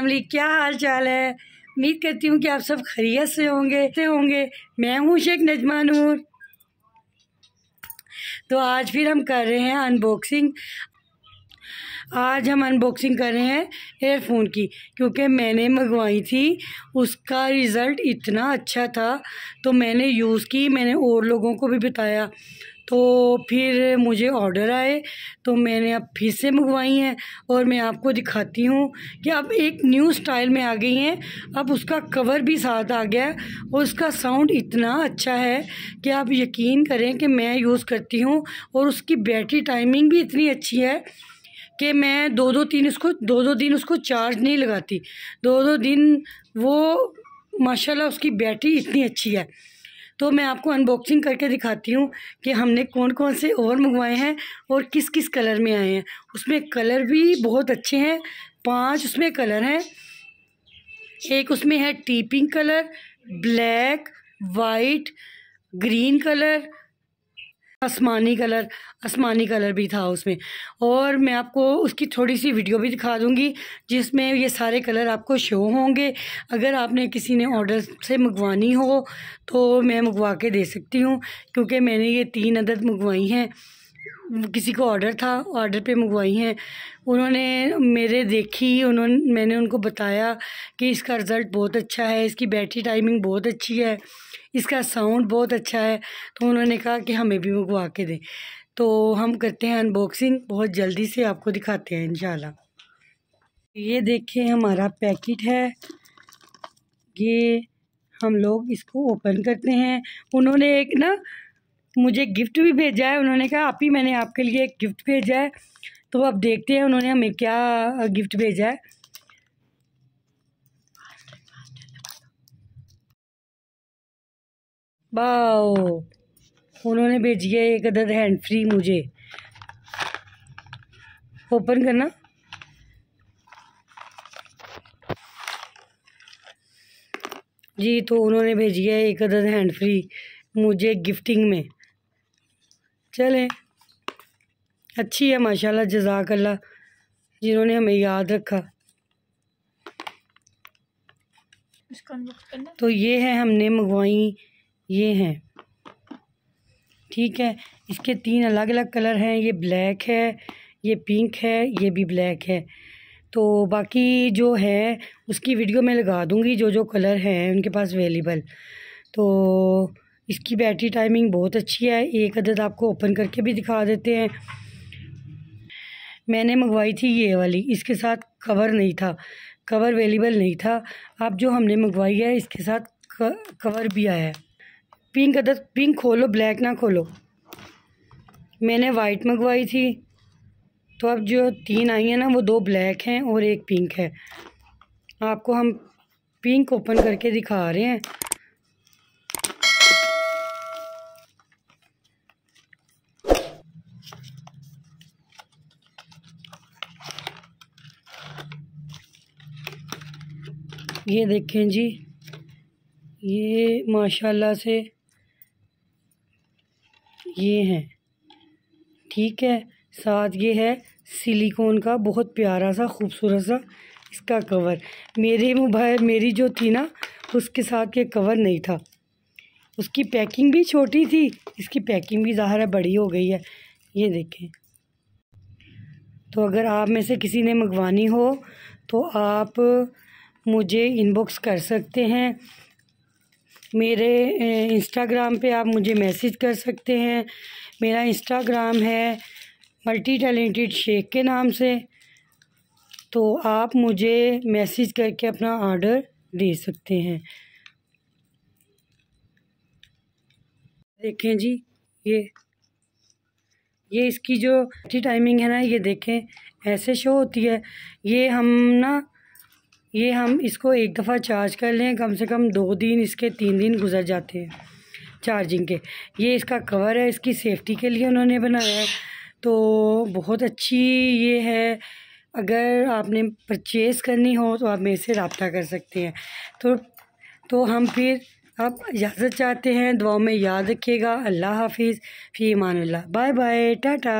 Family, क्या हाल चाल है। उम्मीद करती हूँ कि आप सब खैरियत से होंगे। मैं हूँ शेख नजमानूर। तो आज फिर हम कर रहे हैं अनबॉक्सिंग। आज हम अनबॉक्सिंग कर रहे हैं एयरफोन की, क्योंकि मैंने मंगवाई थी, उसका रिज़ल्ट इतना अच्छा था तो मैंने यूज़ की, मैंने और लोगों को भी बताया, तो फिर मुझे ऑर्डर आए तो मैंने अब फिर से मंगवाई हैं। और मैं आपको दिखाती हूँ कि अब एक न्यू स्टाइल में आ गई हैं। अब उसका कवर भी साथ आ गया और उसका साउंड इतना अच्छा है कि आप यकीन करें कि मैं यूज़ करती हूँ। और उसकी बैटरी टाइमिंग भी इतनी अच्छी है कि मैं दो दो दिन उसको चार्ज नहीं लगाती, दो दिन वो माशाल्लाह उसकी बैटरी इतनी अच्छी है। तो मैं आपको अनबॉक्सिंग करके दिखाती हूँ कि हमने कौन कौन से और मंगवाए हैं और किस किस कलर में आए हैं। उसमें कलर भी बहुत अच्छे हैं, 5 उसमें कलर हैं। एक उसमें है टी pink colour, black, white, green colour, आसमानी कलर भी था उसमें। और मैं आपको उसकी थोड़ी सी वीडियो भी दिखा दूँगी जिसमें ये सारे कलर आपको शो होंगे। अगर आपने किसी ने ऑर्डर से मंगवानी हो तो मैं मंगवा के दे सकती हूँ, क्योंकि मैंने ये 3 अदद मंगवाई हैं। किसी को ऑर्डर था, ऑर्डर पे मंगवाई हैं। उन्होंने मेरे देखी, मैंने उनको बताया कि इसका रिज़ल्ट बहुत अच्छा है, इसकी बैटरी टाइमिंग बहुत अच्छी है, इसका साउंड बहुत अच्छा है। तो उन्होंने कहा कि हमें भी मंगवा के दें। तो हम करते हैं अनबॉक्सिंग, बहुत जल्दी से आपको दिखाते हैं इंशाल्लाह। ये देखें हमारा पैकेट है, ये हम लोग इसको ओपन करते हैं। उन्होंने एक ना मुझे गिफ्ट भी भेजा है, उन्होंने कहा आप ही, मैंने आपके लिए एक गिफ्ट भेजा है। तो अब देखते हैं उन्होंने हमें क्या गिफ्ट भेजा है। वाओ, उन्होंने भेजी है एक अदद हैंड फ्री। मुझे ओपन करना। जी, तो उन्होंने भेजी है एक अदद हैंड फ्री मुझे गिफ्टिंग में। चलें, अच्छी है माशाल्लाह, जज़ाकल्लाह जिन्होंने हमें याद रखा। तो ये है, हमने मंगवाई ये हैं, ठीक है। इसके 3 अलग अलग कलर हैं, ये ब्लैक है, ये पिंक है, ये भी ब्लैक है। तो बाकी जो है उसकी वीडियो मैं लगा दूंगी, जो जो कलर हैं उनके पास अवेलेबल। तो इसकी बैटरी टाइमिंग बहुत अच्छी है। एक अदद आपको ओपन करके भी दिखा देते हैं। मैंने मंगवाई थी ये वाली, इसके साथ कवर नहीं था, कवर अवेलेबल नहीं था। अब जो हमने मंगवाई है इसके साथ कवर भी आया है। पिंक अदद, पिंक खोलो, ब्लैक ना खोलो। मैंने वाइट मंगवाई थी, तो अब जो 3 आई हैं ना, वो 2 ब्लैक हैं और 1 पिंक है। आपको हम पिंक ओपन करके दिखा रहे हैं। ये देखें जी, ये माशाल्लाह से ये है, ठीक है। साथ ये है सिलिकॉन का बहुत प्यारा सा, खूबसूरत सा इसका कवर। मेरी जो थी ना, उसके साथ ये कवर नहीं था। उसकी पैकिंग भी छोटी थी, इसकी पैकिंग भी ज़ाहिर है बड़ी हो गई है। ये देखें। तो अगर आप में से किसी ने मंगवानी हो तो आप मुझे इनबॉक्स कर सकते हैं। मेरे इंस्टाग्राम पे आप मुझे मैसेज कर सकते हैं। मेरा इंस्टाग्राम है मल्टी टैलेंटेड शेख के नाम से। तो आप मुझे मैसेज करके अपना ऑर्डर दे सकते हैं। देखें जी, ये इसकी जो टाइमिंग है ना, ये देखें ऐसे शो होती है। ये हम इसको एक दफ़ा चार्ज कर लें, कम से कम 2 दिन, इसके 3 दिन गुजर जाते हैं चार्जिंग के। ये इसका कवर है, इसकी सेफ़्टी के लिए उन्होंने बनाया है। तो बहुत अच्छी ये है। अगर आपने परचेज़ करनी हो तो आप मेरे से रब्ता कर सकते हैं। तो हम फिर अब इजाज़त चाहते हैं। दुआओं में याद रखिएगा। अल्लाह हाफिज़, फ़ी अमान अल्लाह, बाय बाय, टाटा।